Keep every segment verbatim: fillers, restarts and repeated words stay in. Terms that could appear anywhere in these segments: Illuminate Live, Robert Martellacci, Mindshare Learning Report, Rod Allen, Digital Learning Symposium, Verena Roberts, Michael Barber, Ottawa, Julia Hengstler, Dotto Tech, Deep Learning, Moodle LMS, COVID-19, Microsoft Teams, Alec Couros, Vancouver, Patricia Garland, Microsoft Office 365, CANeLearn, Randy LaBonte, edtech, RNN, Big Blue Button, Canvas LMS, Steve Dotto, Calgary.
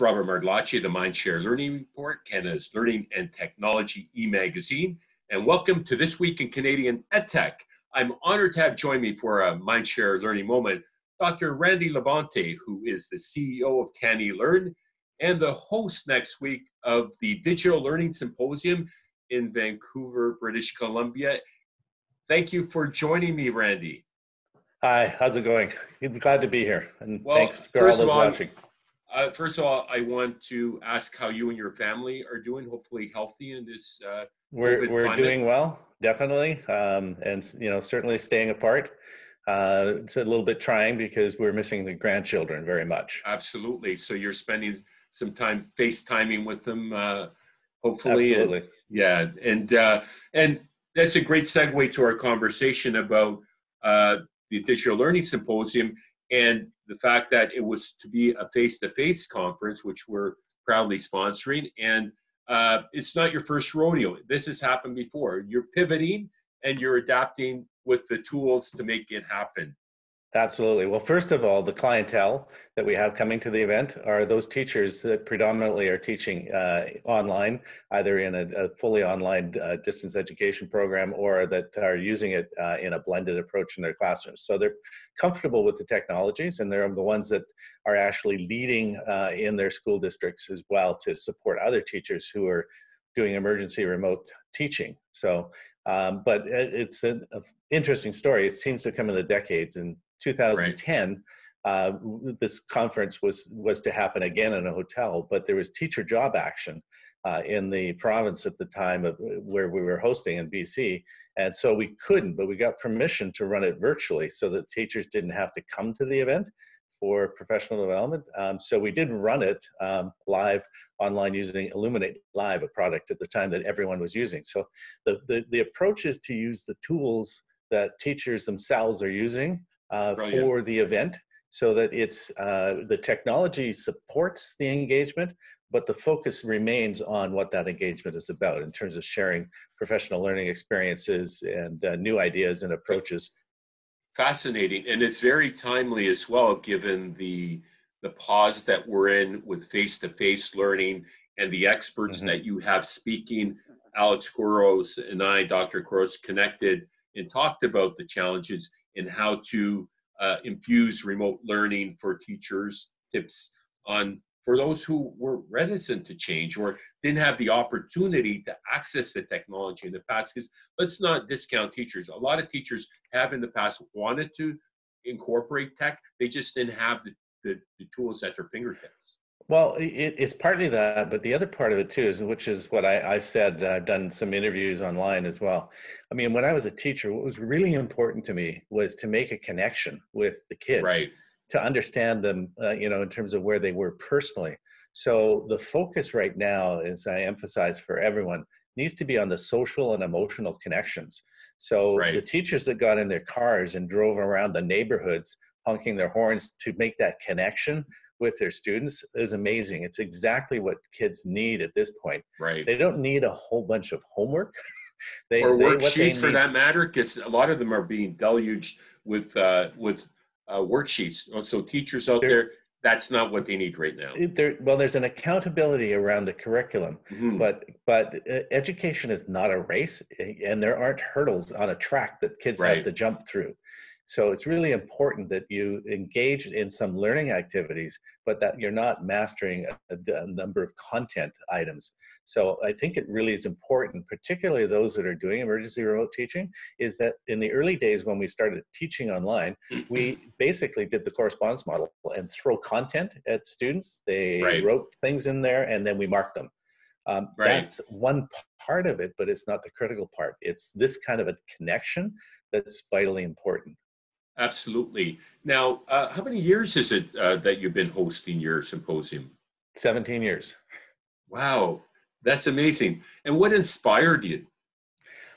Robert Martellacci, the Mindshare Learning Report, Canada's Learning and Technology e-magazine, and welcome to This Week in Canadian EdTech. I'm honored to have join me for a Mindshare Learning Moment, Doctor Randy LaBonte, who is the C E O of CANeLearn and the host next week of the Digital Learning Symposium in Vancouver, British Columbia. Thank you for joining me, Randy. Hi, how's it going? Glad to be here, and well, thanks for all those all, watching. Uh, first of all, I want to ask how you and your family are doing, hopefully healthy in this uh, We're, we're doing well, definitely, um, and you know, certainly staying apart. Uh, it's a little bit trying because we're missing the grandchildren very much. Absolutely, so you're spending some time FaceTiming with them, uh, hopefully. Absolutely. And, yeah, and, uh, and that's a great segue to our conversation about uh, the Digital Learning Symposium and the fact that it was to be a face-to-face conference, which we're proudly sponsoring. And uh, it's not your first rodeo. This has happened before. You're pivoting and you're adapting with the tools to make it happen. Absolutely. Well, first of all, the clientele that we have coming to the event are those teachers that predominantly are teaching uh, online, either in a, a fully online uh, distance education program or that are using it uh, in a blended approach in their classrooms. So they're comfortable with the technologies, and they're the ones that are actually leading uh, in their school districts as well to support other teachers who are doing emergency remote teaching. So, um, but it, it's an interesting story. It seems to come in the decades. And two thousand ten, right. uh, this conference was, was to happen again in a hotel, but there was teacher job action uh, in the province at the time of where we were hosting in B C. And so we couldn't, but we got permission to run it virtually so that teachers didn't have to come to the event for professional development. Um, so we did run it um, live online using Illuminate Live, a product at the time that everyone was using. So the, the, the approach is to use the tools that teachers themselves are using Uh, for the event, so that it's uh, the technology supports the engagement, but the focus remains on what that engagement is about in terms of sharing professional learning experiences and uh, new ideas and approaches. Fascinating, and it's very timely as well, given the the pause that we're in with face-to-face learning and the experts mm-hmm. that you have speaking. Alec Couros and I, Doctor Couros, connected and talked about the challenges and how to uh, infuse remote learning for teachers, tips on for those who were reticent to change or didn't have the opportunity to access the technology in the past. Because let's not discount teachers. A lot of teachers have in the past wanted to incorporate tech. They just didn't have the, the, the tools at their fingertips. Well, it, it's partly that, but the other part of it too is, which is what I, I said, I've done some interviews online as well. I mean, when I was a teacher, what was really important to me was to make a connection with the kids, right. to understand them, uh, you know, in terms of where they were personally. So the focus right now, as I emphasize for everyone, needs to be on the social and emotional connections. So right. the teachers that got in their cars and drove around the neighborhoods, honking their horns to make that connection with their students is amazing. It's exactly what kids need at this point. Right. They don't need a whole bunch of homework. they, or worksheets for that matter, because a lot of them are being deluged with uh, with uh, worksheets. So teachers out there, that's not what they need right now. Well, there's an accountability around the curriculum, mm-hmm. but, but uh, education is not a race, and there aren't hurdles on a track that kids right. have to jump through. So it's really important that you engage in some learning activities, but that you're not mastering a, a number of content items. So I think it really is important, particularly those that are doing emergency remote teaching, is that in the early days when we started teaching online, we basically did the correspondence model and throw content at students. They right. wrote things in there, and then we marked them. Um, right. That's one part of it, but it's not the critical part. It's this kind of a connection that's vitally important. Absolutely. Now, uh, how many years is it uh, that you've been hosting your symposium? seventeen years. Wow, that's amazing. And what inspired you?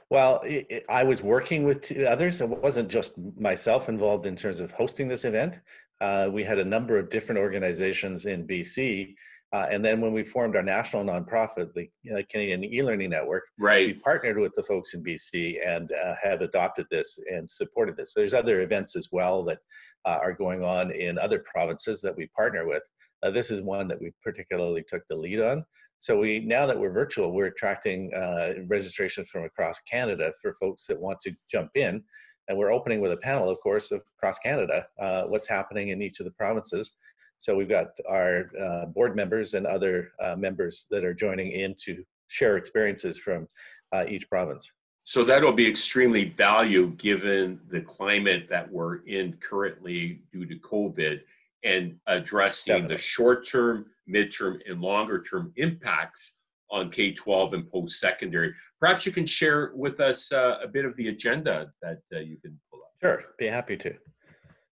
Well, it, it, I was working with others. It wasn't just myself involved in terms of hosting this event. Uh, we had a number of different organizations in B C. Uh, and then when we formed our national nonprofit, the uh, Canadian e-learning network, right. we partnered with the folks in B C and uh, have adopted this and supported this. So there's other events as well that uh, are going on in other provinces that we partner with Uh, this is one that we particularly took the lead on. So we, now that we're virtual, we're attracting uh, registrations from across Canada for folks that want to jump in. And we're opening with a panel, of course, across Canada, uh, what's happening in each of the provinces. So we've got our uh, board members and other uh, members that are joining in to share experiences from uh, each province. So that'll be extremely valuable given the climate that we're in currently due to COVID, and addressing Definitely. The short-term, mid-term, and longer-term impacts on K twelve and post-secondary. Perhaps you can share with us uh, a bit of the agenda that uh, you can pull up. Sure, be happy to.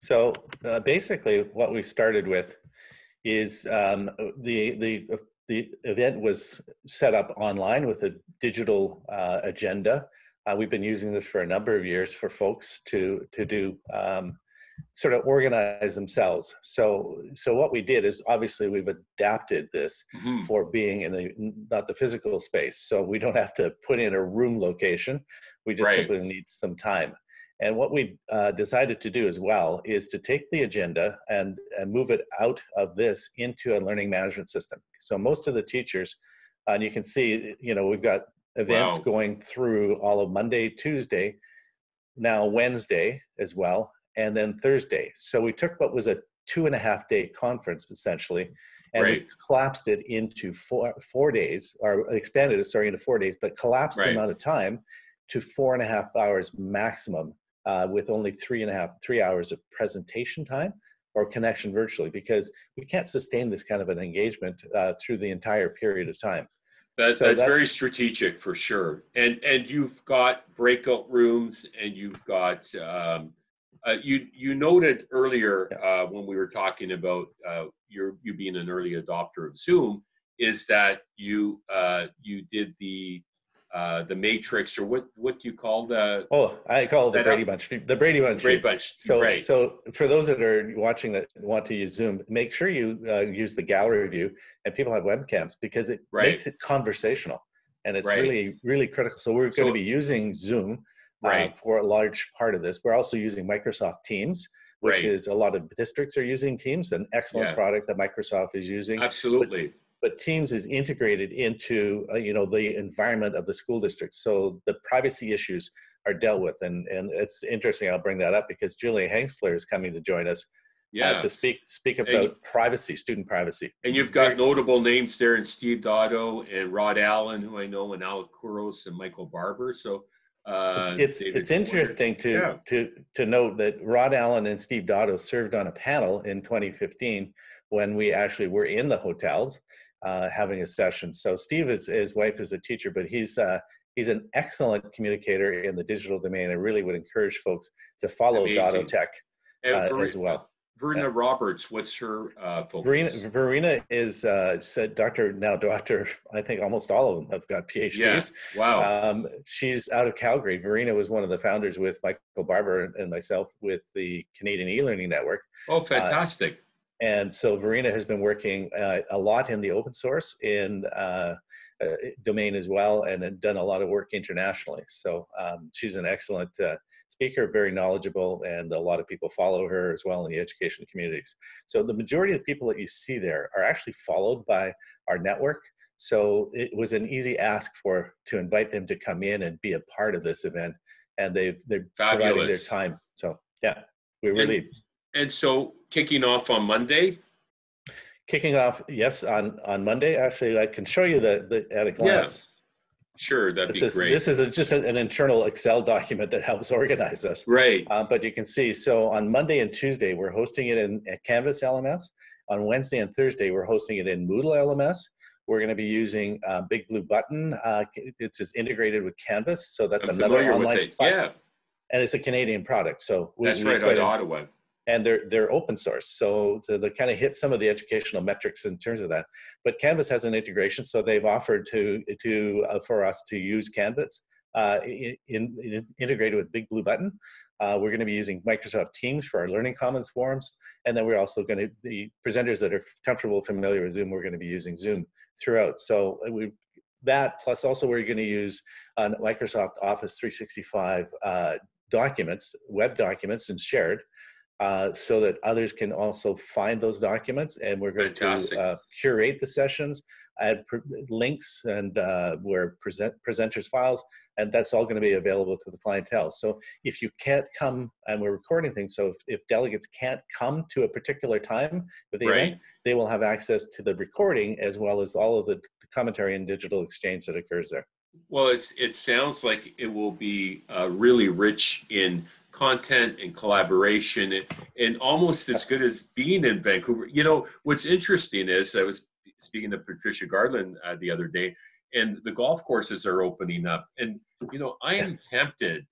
So uh, basically what we started with is um, the, the, the event was set up online with a digital uh, agenda. Uh, we've been using this for a number of years for folks to, to do um, sort of organize themselves. So, so what we did is obviously we've adapted this mm-hmm. for being in the, not the physical space. So we don't have to put in a room location. We just right. simply need some time. And what we uh, decided to do as well is to take the agenda and, and move it out of this into a learning management system. So most of the teachers, uh, and you can see, you know, we've got events wow. going through all of Monday, Tuesday, now Wednesday as well, and then Thursday. So we took what was a two and a half day conference essentially, and right. we collapsed it into four, four days, or expanded it, sorry, into four days, but collapsed right. the amount of time to four and a half hours maximum, uh, with only three and a half, three hours of presentation time or connection virtually, because we can't sustain this kind of an engagement uh, through the entire period of time. That's, so that's that, very strategic for sure. And, and you've got breakout rooms and you've got, um, Uh, you, you noted earlier uh, when we were talking about uh, your, you being an early adopter of Zoom, is that you uh, you did the uh, the matrix, or what what do you call the? Oh, I call it the Brady Bunch. The Brady Bunch. Brady Bunch. So right. so for those that are watching that want to use Zoom, make sure you uh, use the gallery view, and people have webcams because it right. makes it conversational, and it's right. really really critical. So we're going so, to be using Zoom. Right. Uh, for a large part of this. We're also using Microsoft Teams, which right. is a lot of districts are using Teams, an excellent yeah. product that Microsoft is using. Absolutely. But, but Teams is integrated into, uh, you know, the environment of the school district. So the privacy issues are dealt with. And, and it's interesting, I'll bring that up because Julia Hengstler is coming to join us yeah. uh, to speak speak about and, privacy, student privacy. And you've got notable names there in Steve Dotto and Rod Allen, who I know, and Alec Couros and Michael Barber. So Uh, it's it's, it's interesting to, yeah. to, to note that Rod Allen and Steve Dotto served on a panel in twenty fifteen when we actually were in the hotels uh, having a session. So Steve, is, his wife is a teacher, but he's, uh, he's an excellent communicator in the digital domain. I really would encourage folks to follow Amazing. Dotto Tech uh, Verena, as well. Verena yeah. Roberts, what's her uh, focus? Verena, Verena is uh, said doctor, now doctor, I think almost all of them have got PhDs. Yeah. Wow. Um, she's out of Calgary. Verena was one of the founders with Michael Barber and myself with the Canadian e-learning network. Oh, fantastic. Uh, and so Verena has been working uh, a lot in the open source in uh, uh, domain as well, and done a lot of work internationally. So um, she's an excellent uh, speaker, very knowledgeable, and a lot of people follow her as well in the education communities. So the majority of the people that you see there are actually followed by our network. So it was an easy ask for to invite them to come in and be a part of this event, and they've they're Fabulous. Providing their time. So yeah, we really. And, and so kicking off on Monday. Kicking off, yes, on on Monday. Actually, I can show you the, the at a glance. Yeah. Sure, that'd this be is, great. This is a, just an internal Excel document that helps organize us. Right. Uh, but you can see, so on Monday and Tuesday, we're hosting it in at Canvas L M S. On Wednesday and Thursday, we're hosting it in Moodle L M S. We're going to be using uh, Big Blue Button. Uh, it's just integrated with Canvas, so that's I'm another online with it. Yeah. And it's a Canadian product, so we, that's we right out of Ottawa. And they're, they're open source, so, so they kind of hit some of the educational metrics in terms of that. But Canvas has an integration, so they've offered to, to uh, for us to use Canvas uh, in, in, integrated with Big Blue Button. Uh, we're going to be using Microsoft Teams for our Learning Commons forums, and then we're also going to be presenters that are comfortable, familiar with Zoom. We're going to be using Zoom throughout. So we that plus also we're going to use uh, Microsoft Office three sixty-five uh, documents, web documents, and shared. uh, so that others can also find those documents. And we're going Fantastic. to uh, curate the sessions, add links and uh, where present presenters' files, and that's all going to be available to the clientele. So if you can't come, and we're recording things, so if, if delegates can't come to a particular time with the right. event, they will have access to the recording as well as all of the commentary and digital exchange that occurs there. Well, it's, it sounds like it will be uh, really rich in content and collaboration, and, and almost as good as being in Vancouver. You know, what's interesting is I was speaking to Patricia Garland uh, the other day, and the golf courses are opening up. And, you know, I am tempted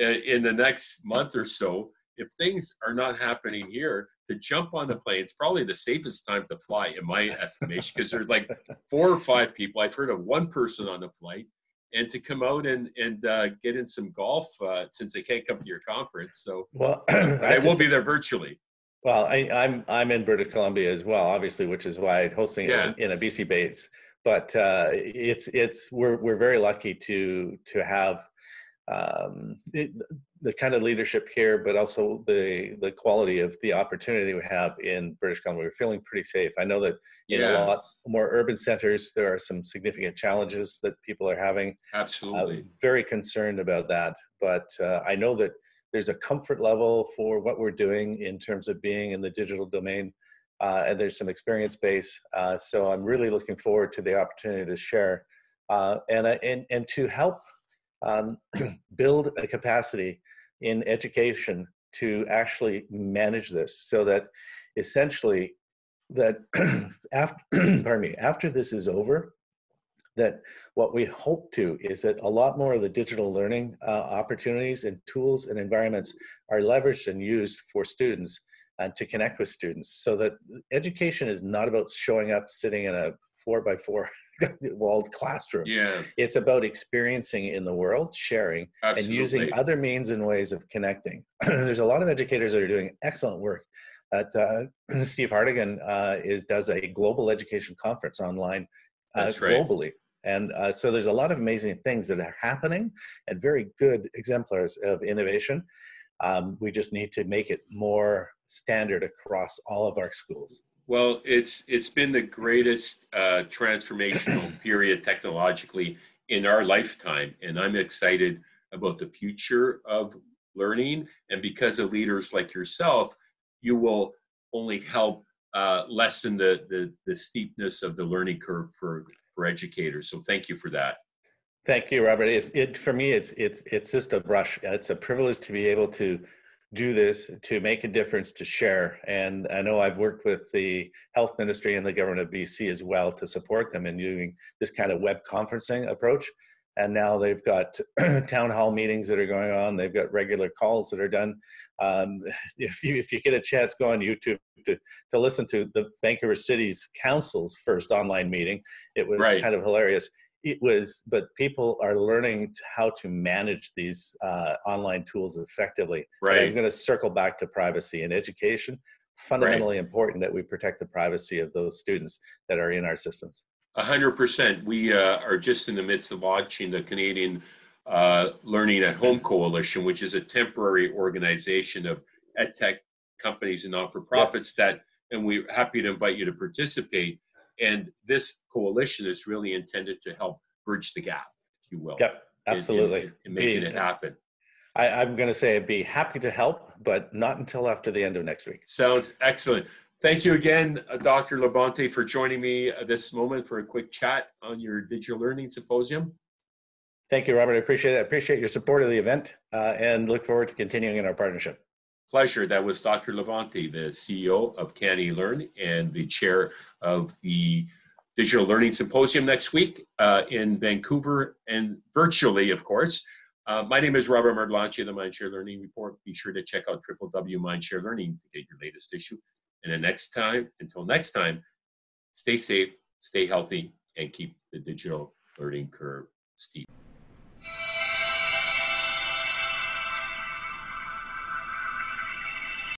uh, in the next month or so, if things are not happening here, to jump on the plane. It's probably the safest time to fly, in my estimation, because there's like four or five people. I've heard of one person on the flight. And to come out and, and uh, get in some golf, uh, since they can't come to your conference. So well, I, I will be there virtually. Well, I, I'm, I'm in British Columbia as well, obviously, which is why I'm hosting yeah. in, in a B C base. But uh, it's it's we're we're very lucky to to have um, it, the kind of leadership here, but also the the quality of the opportunity we have in British Columbia. We're feeling pretty safe. I know that in yeah. a lot more urban centers, there are some significant challenges that people are having. Absolutely, uh, very concerned about that. But uh, I know that there's a comfort level for what we're doing in terms of being in the digital domain. Uh, and there's some experience base. Uh, so I'm really looking forward to the opportunity to share uh, and, and, and to help um, build a capacity in education to actually manage this, so that essentially that after, pardon me, after this is over, that what we hope to is that a lot more of the digital learning uh, opportunities and tools and environments are leveraged and used for students and to connect with students, so that education is not about showing up, sitting in a four by four walled classroom. Yeah. It's about experiencing in the world, sharing, Absolutely. and using other means and ways of connecting. There's a lot of educators that are doing excellent work. At, uh, Steve Hartigan uh, is, does a global education conference online uh, That's right. globally. And uh, so there's a lot of amazing things that are happening and very good exemplars of innovation. Um, we just need to make it more standard across all of our schools. Well, it's it's been the greatest uh, transformational period technologically in our lifetime, and I'm excited about the future of learning. And because of leaders like yourself, you will only help uh, lessen the, the the steepness of the learning curve for for educators. So thank you for that. Thank you, Robert. It's, it, for me, it's, it's, it's just a brush. It's a privilege to be able to do this, to make a difference, to share. And I know I've worked with the health ministry and the government of B C as well to support them in doing this kind of web conferencing approach. And now they've got town hall meetings that are going on. They've got regular calls that are done. Um, if, you, if you get a chance, go on YouTube to, to listen to the Vancouver City's Council's first online meeting. It was right. kind of hilarious. It was, but people are learning how to manage these uh, online tools effectively. Right. And I'm going to circle back to privacy and education. Fundamentally right. important that we protect the privacy of those students that are in our systems. A hundred percent. We uh, are just in the midst of launching the Canadian uh, Learning at Home Coalition, which is a temporary organization of edtech companies and not-for-profits yes. that, and we're happy to invite you to participate. And this coalition is really intended to help bridge the gap, if you will. Yep, absolutely. In, in, in making be, it happen. I, I'm going to say I'd be happy to help, but not until after the end of next week. Sounds excellent. Thank you again, Doctor LaBonte, for joining me this moment for a quick chat on your Digital Learning Symposium. Thank you, Robert. I appreciate it. I appreciate your support of the event uh, and look forward to continuing in our partnership. Pleasure. That was Doctor LaBonte, the C E O of CANeLearn and the chair of the Digital Learning Symposium next week uh, in Vancouver and virtually, of course. Uh, my name is Robert Martellacci of the Mindshare Learning Report. Be sure to check out w w w dot mindshare learning to get your latest issue. And the next time, until next time, stay safe, stay healthy, and keep the digital learning curve steep.